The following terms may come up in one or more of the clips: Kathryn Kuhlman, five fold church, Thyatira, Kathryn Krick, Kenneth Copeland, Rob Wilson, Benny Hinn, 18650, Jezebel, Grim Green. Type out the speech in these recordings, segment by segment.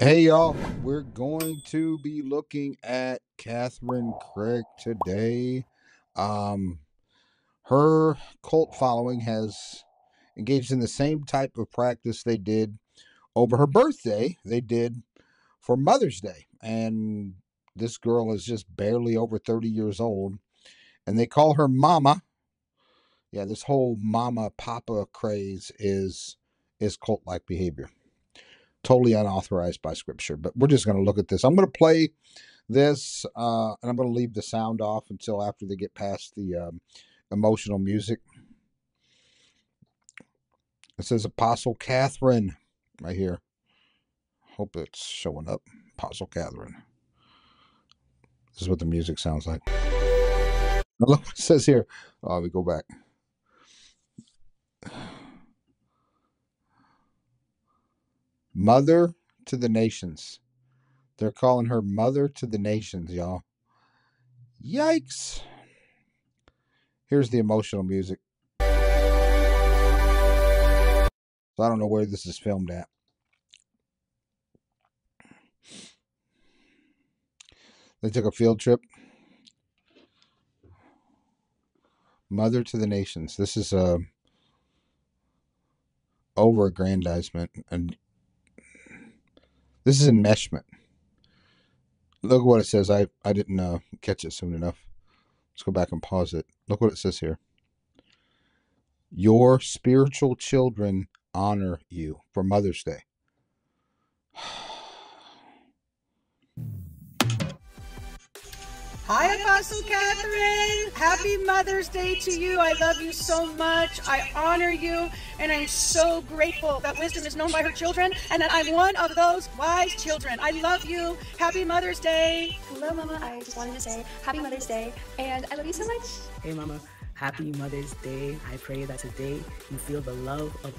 Hey y'all, we're going to be looking at Kathryn Krick today. Her cult following has engaged in the same type of practice they did over her birthday, they did for Mother's Day. And this girl is just barely over 30 years old, and they call her Mama. Yeah, this whole Mama Papa craze is cult-like behavior. Totally unauthorized by scripture, but we're just going to look at this. I'm going to play this, and I'm going to leave the sound off until after they get past the emotional music. It says Apostle Kathryn right here. Hope it's showing up. Apostle Kathryn. This is what the music sounds like. Now look what it says here. Oh, we go back. Mother to the nations. They're calling her mother to the nations, y'all. Yikes. Here's the emotional music. So I don't know where this is filmed at. They took a field trip. Mother to the nations. This is a over-aggrandizement and this is enmeshment. Look what it says. I didn't catch it soon enough. Let's go back and pause it. Look what it says here. Your spiritual children honor you for Mother's Day. Hi, Apostle Kathryn. Happy Mother's Day to you. I love you so much. I honor you, and I'm so grateful that wisdom is known by her children, and that I'm one of those wise children. I love you. Happy Mother's Day. Hello, Mama. I just wanted to say Happy Mother's Day, and I love you so much. Hey, Mama. Happy Mother's Day. I pray that today you feel the love of...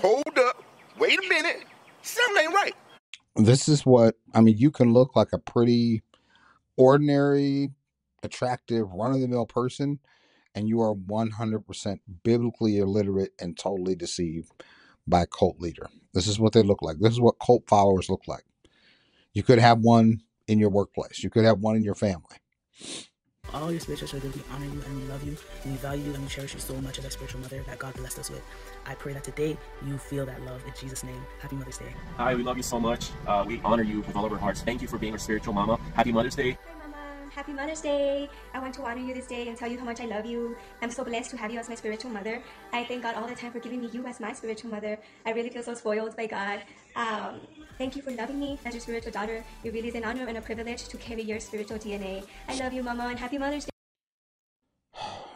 Hold up. Wait a minute. Something ain't right. This is what, I mean, you can look like a pretty ordinary, attractive, run-of-the-mill person, and you are 100% biblically illiterate and totally deceived by a cult leader. This is what they look like. This is what cult followers look like. You could have one in your workplace. You could have one in your family. All your spiritual children, we honor you and we love you, and we value you and we cherish you so much as our spiritual mother that God blessed us with. I pray that today you feel that love in Jesus' name. Happy Mother's Day. Hi, we love you so much. We honor you with all of our hearts. Thank you for being our spiritual mama. Happy Mother's Day. Hi, Mama. Happy Mother's Day. I want to honor you this day and tell you how much I love you. I'm so blessed to have you as my spiritual mother. I thank God all the time for giving me you as my spiritual mother. I really feel so spoiled by God. Thank you for loving me as your spiritual daughter. It really is an honor and a privilege to carry your spiritual DNA. I love you, Mama, and happy Mother's Day.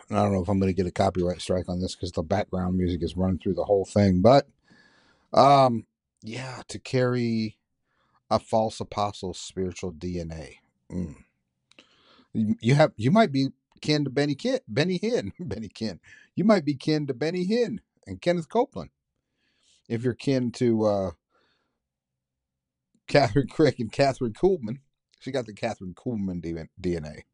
And I don't know if I'm going to get a copyright strike on this because the background music is running through the whole thing. But, yeah, to carry a false apostle's spiritual DNA. You might be kin to You might be kin to Benny Hinn and Kenneth Copeland. If you're kin to... Kathryn Krick and Kathryn Kuhlman. She got the Kathryn Kuhlman DNA.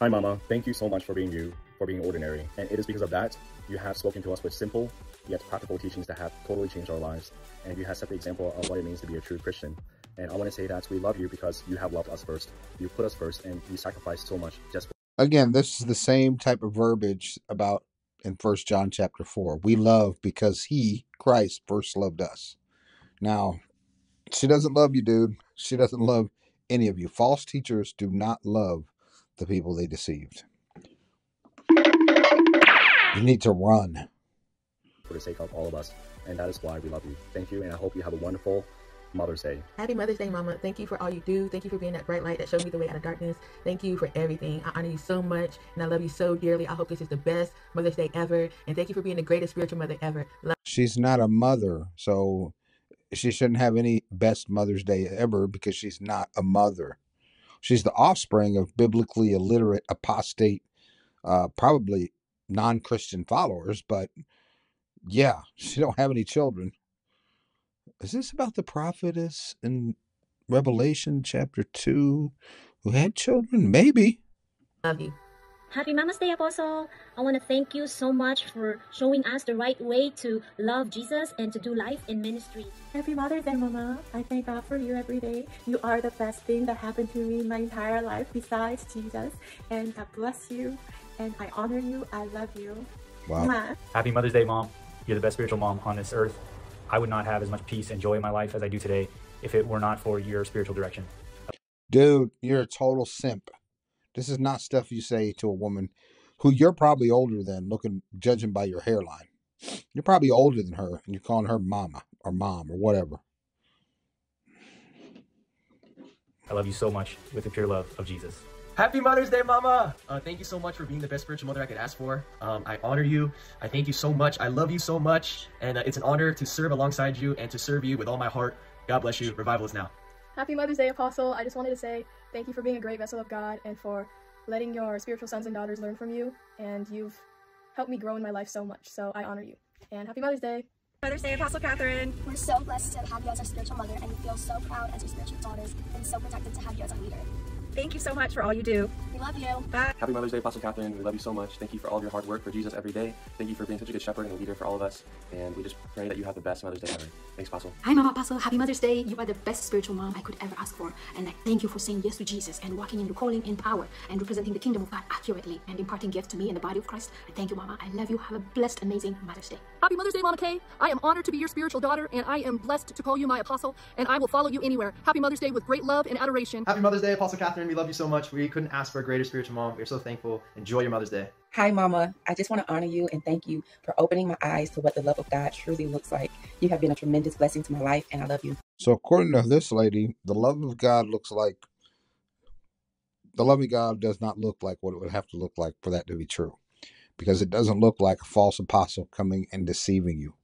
Hi, Mama. Thank you so much for being you, for being ordinary. And it is because of that you have spoken to us with simple yet practical teachings that have totally changed our lives. And you have set the example of what it means to be a true Christian. And I want to say that we love you because you have loved us first. You put us first and you sacrificed so much just for... Again, this is the same type of verbiage about in 1 John chapter 4. We love because he, Christ, first loved us. Now... she doesn't love you, dude. She doesn't love any of you. False teachers do not love the people they deceived. You need to run. For the sake of all of us. And that is why we love you. Thank you. And I hope you have a wonderful Mother's Day. Happy Mother's Day, Mama. Thank you for all you do. Thank you for being that bright light that showed me the way out of darkness. Thank you for everything. I honor you so much. And I love you so dearly. I hope this is the best Mother's Day ever. And thank you for being the greatest spiritual mother ever. She's not a mother, so... she shouldn't have any best Mother's Day ever because she's not a mother. She's the offspring of biblically illiterate, apostate, probably non-Christian followers. But yeah, she don't have any children. Is this about the prophetess in Revelation chapter 2 who had children? Maybe. Love you. Happy Mama's Day, Apostle. I want to thank you so much for showing us the right way to love Jesus and to do life in ministry. Happy Mother's Day, Mama. I thank God for you every day. You are the best thing that happened to me in my entire life besides Jesus. And God bless you. And I honor you. I love you. Wow. Mwah. Happy Mother's Day, Mom. You're the best spiritual mom on this earth. I would not have as much peace and joy in my life as I do today if it were not for your spiritual direction. Dude, you're a total simp. This is not stuff you say to a woman who you're probably older than, judging by your hairline. You're probably older than her, and you're calling her mama or mom or whatever. I love you so much with the pure love of Jesus. Happy Mother's Day, Mama! Thank you so much for being the best spiritual mother I could ask for. I honor you. I thank you so much. I love you so much. And it's an honor to serve alongside you and to serve you with all my heart. God bless you. Revival is now. Happy Mother's Day, Apostle. I just wanted to say thank you for being a great vessel of God and for letting your spiritual sons and daughters learn from you. And you've helped me grow in my life so much. So I honor you. And happy Mother's Day. Mother's Day, Apostle Kathryn. We're so blessed to have you as our spiritual mother, and we feel so proud as your spiritual daughters and so protected to have you as our leader. Thank you so much for all you do. We love you. Bye. Happy Mother's Day, Apostle Kathryn. We love you so much. Thank you for all of your hard work for Jesus every day. Thank you for being such a good shepherd and a leader for all of us. And we just pray that you have the best Mother's Day ever. Thanks, Apostle. Hi, Mama Apostle. Happy Mother's Day. You are the best spiritual mom I could ever ask for. And I thank you for saying yes to Jesus and walking in your calling in power and representing the kingdom of God accurately and imparting gifts to me and the body of Christ. I thank you, Mama. I love you. Have a blessed, amazing Mother's Day. Happy Mother's Day, Mama Kay. I am honored to be your spiritual daughter, and I am blessed to call you my apostle, and I will follow you anywhere. Happy Mother's Day with great love and adoration. Happy Mother's Day, Apostle Kathryn. We love you so much. We couldn't ask for a greater spiritual mom. We're so thankful. Enjoy your Mother's Day. Hi, Mama. I just want to honor you and thank you for opening my eyes to what the love of God truly looks like. You have been a tremendous blessing to my life, and I love you. So according to this lady, the love of God looks like, the love of God does not look like what it would have to look like for that to be true, because it doesn't look like a false apostle coming and deceiving you.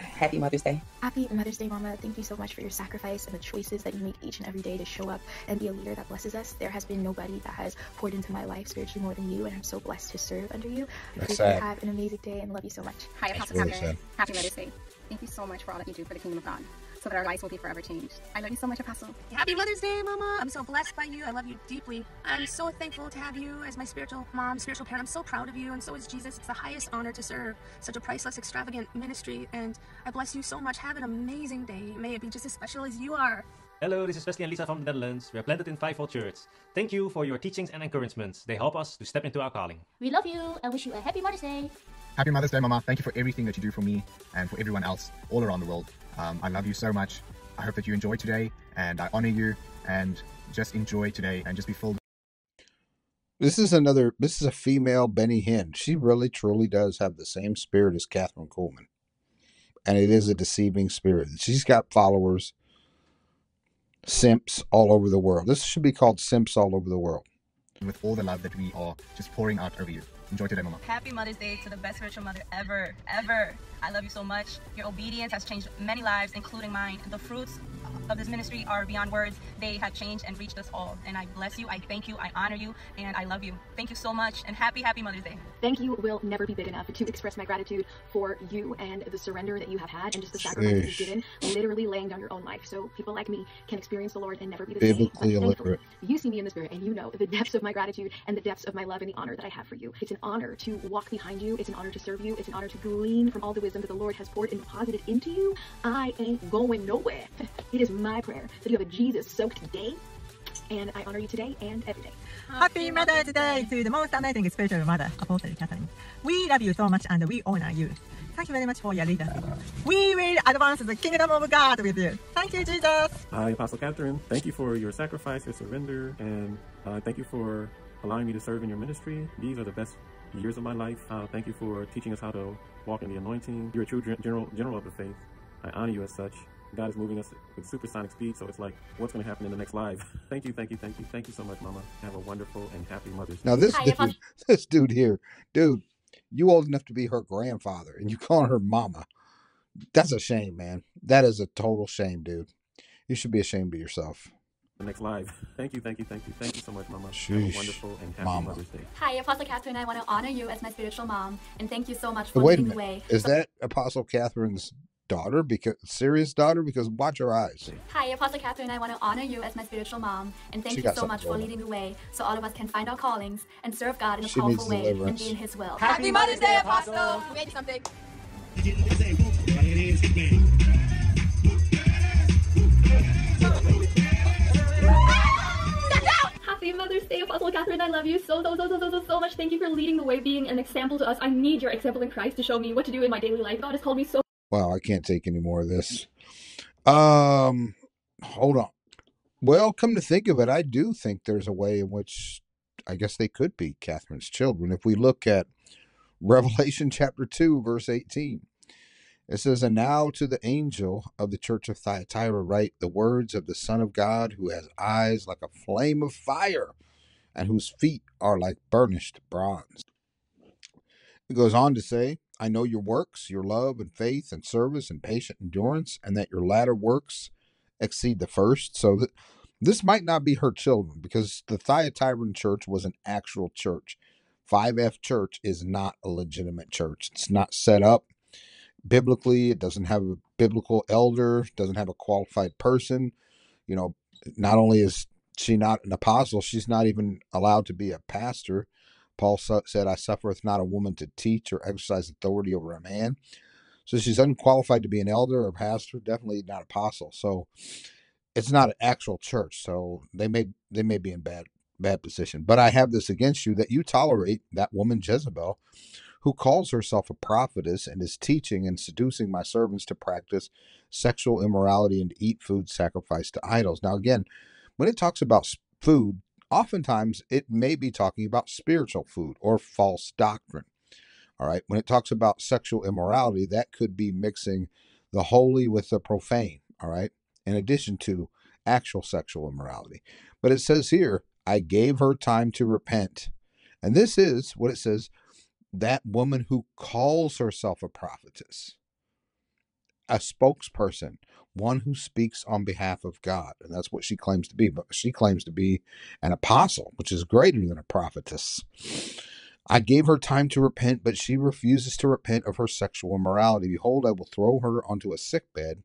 Happy Mother's Day. Happy Mother's Day, Mama. Thank you so much for your sacrifice and the choices that you make each and every day to show up and be a leader that blesses us. There has been nobody that has poured into my life spiritually more than you, and I'm so blessed to serve under you. I pray that you have an amazing day and love you so much. Hi, Apostle Kathryn. Happy Mother's Day. Thank you so much for all that you do for the kingdom of God, so that our lives will be forever changed. I love you so much, Apostle. Happy Mother's Day, Mama. I'm so blessed by you. I love you deeply. I'm so thankful to have you as my spiritual mom, spiritual parent. I'm so proud of you, and so is Jesus. It's the highest honor to serve such a priceless, extravagant ministry, and I bless you so much. Have an amazing day. May it be just as special as you are. Hello, this is Wesley and Lisa from the Netherlands. We are planted in Fivefold Church. Thank you for your teachings and encouragements. They help us to step into our calling. We love you and wish you a happy Mother's Day. Happy Mother's Day, Mama. Thank you for everything that you do for me and for everyone else all around the world. I love you so much. I hope that you enjoy today, and I honor you, and just enjoy today and just be filled. This is a female Benny Hinn. She really, truly does have the same spirit as Kathryn Kuhlman. And it is a deceiving spirit. She's got followers, simps all over the world. This should be called simps all over the world. With all the love that we are just pouring out over you. Enjoy today, Mama. Happy Mother's Day to the best spiritual mother ever, ever. I love you so much. Your obedience has changed many lives, including mine. The fruits of this ministry are beyond words. They have changed and reached us all. And I bless you, I thank you, I honor you, and I love you. Thank you so much, and happy, happy Mother's Day. Thank you will never be big enough to express my gratitude for you and the surrender that you have had and just the sacrifice you've given, literally laying down your own life so people like me can experience the Lord and never be the same. You see me in the spirit, and you know the depths of my gratitude and the depths of my love and the honor that I have for you. It's an honor to walk behind you. It's an honor to serve you. It's an honor to glean from all the wisdom that the Lord has poured and deposited into you. I ain't going nowhere. It is my prayer that you have a Jesus-soaked day, and I honor you today and every day. Happy Mother's Day to the most amazing spiritual mother, Apostle Kathryn. We love you so much, and we honor you. Thank you very much for your leadership. We will advance the kingdom of God with you. Thank you, Jesus. Hi, Apostle Kathryn. Thank you for your sacrifice, your surrender, and thank you for allowing me to serve in your ministry. These are the best years of my life. Thank you for teaching us how to walk in the anointing. You're a true general of the faith. I honor you as such. God is moving us with supersonic speed, so it's like, what's going to happen in the next live? Thank you, thank you, thank you. Thank you so much, Mama. Have a wonderful and happy Mother's Day. Now, this dude here, dude, you old enough to be her grandfather, and you calling her Mama. That's a shame, man. That is a total shame, dude. You should be ashamed of yourself. The next live. Thank you, thank you, thank you. Thank you so much, Mama. Sheesh, have a wonderful and happy Mother's Day. Hi, Apostle Kathryn. I want to honor you as my spiritual mom, and thank you so much for leading the way. Is that Apostle Kathryn's daughter, because serious daughter, because watch her eyes. Hi, Apostle Kathryn. I want to honor you as my spiritual mom, and thank you so much for leading the way so all of us can find our callings and serve God in a powerful way and be in His will. Happy Mother's Day, Apostle! We made you something. Happy Mother's Day, Apostle Kathryn. I love you so much. Thank you for leading the way, being an example to us. I need your example in Christ to show me what to do in my daily life. God has called me so. Wow, I can't take any more of this. Hold on. Well, come to think of it, I do think there's a way in which I guess they could be Kathryn's children. If we look at Revelation chapter 2, verse 18, it says, "And now to the angel of the church of Thyatira write the words of the Son of God, who has eyes like a flame of fire and whose feet are like burnished bronze." It goes on to say, "I know your works, your love and faith and service and patient endurance, and that your latter works exceed the first." So that this might not be her children, because the Thyatiran church was an actual church. 5F church is not a legitimate church. It's not set up biblically. It doesn't have a biblical elder, doesn't have a qualified person. You know, not only is she not an apostle, she's not even allowed to be a pastor. Paul said, "I suffereth not a woman to teach or exercise authority over a man." So she's unqualified to be an elder or pastor, definitely not apostle. So it's not an actual church. So they may be in bad position. "But I have this against you, that you tolerate that woman Jezebel, who calls herself a prophetess and is teaching and seducing my servants to practice sexual immorality and to eat food sacrificed to idols." Now again, when it talks about food, oftentimes, it may be talking about spiritual food or false doctrine. All right. When it talks about sexual immorality, that could be mixing the holy with the profane. All right. In addition to actual sexual immorality. But it says here, "I gave her time to repent." And this is what it says, that woman who calls herself a prophetess, a spokesperson, one who speaks on behalf of God. And that's what she claims to be. But she claims to be an apostle, which is greater than a prophetess. "I gave her time to repent, but she refuses to repent of her sexual immorality. Behold, I will throw her onto a sickbed,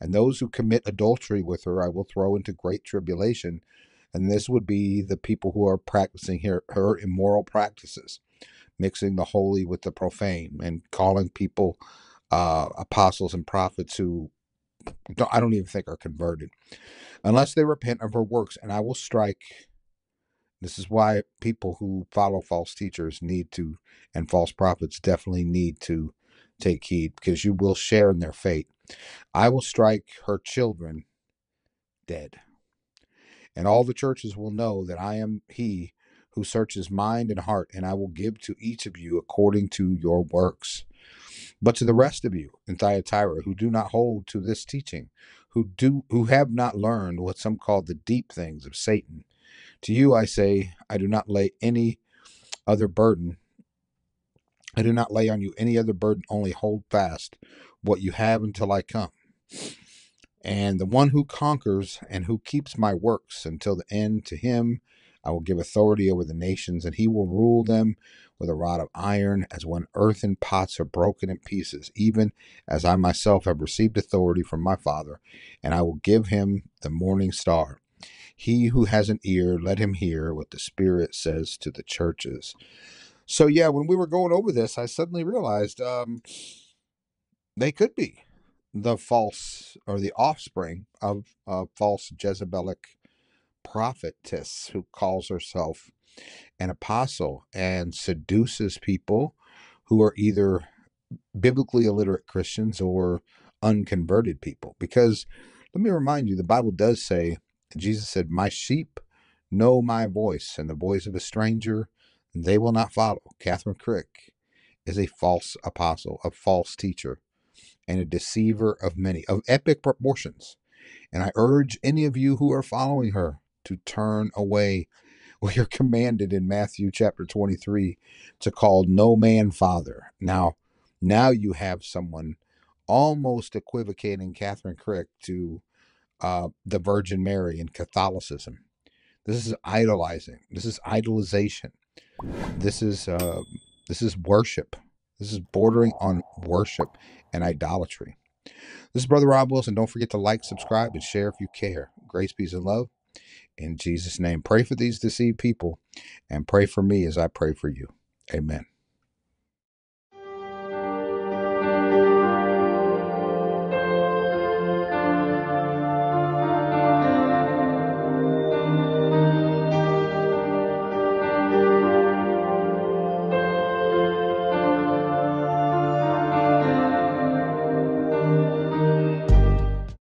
and those who commit adultery with her I will throw into great tribulation." And this would be the people who are practicing her immoral practices, mixing the holy with the profane and calling people apostles and prophets who I don't even think are converted, unless they repent of her works. And I will strike. This is why people who follow false teachers need to, and false prophets definitely need to take heed, because you will share in their fate. "I will strike her children dead. And all the churches will know that I am he who searches mind and heart, and I will give to each of you according to your works. But to the rest of you in Thyatira who do not hold to this teaching, who have not learned what some call the deep things of Satan, to you I say, I do not lay on you any other burden, only hold fast what you have until I come. And the one who conquers and who keeps my works until the end, to him I will give authority over the nations, and he will rule them with a rod of iron, as when earthen pots are broken in pieces, even as I myself have received authority from my Father, and I will give him the morning star. He who has an ear, let him hear what the Spirit says to the churches." So yeah, when we were going over this, I suddenly realized they could be the false, or the offspring of a false Jezebelic prophetess who calls herself an apostle and seduces people who are either biblically illiterate Christians or unconverted people. Because let me remind you, the Bible does say, Jesus said, "My sheep know my voice, and the voice of a stranger they will not follow." Kathryn Krick is a false apostle, a false teacher, and a deceiver of many, of epic proportions. And I urge any of you who are following her to turn away. We are commanded in Matthew chapter 23 to call no man father. Now you have someone almost equivocating Kathryn Krick to the Virgin Mary in Catholicism. This is idolizing. This is idolization. This is worship. This is bordering on worship and idolatry. This is Brother Rob Wilson. Don't forget to like, subscribe, and share if you care. Grace, peace, and love. In Jesus' name, pray for these deceived people and pray for me as I pray for you. Amen.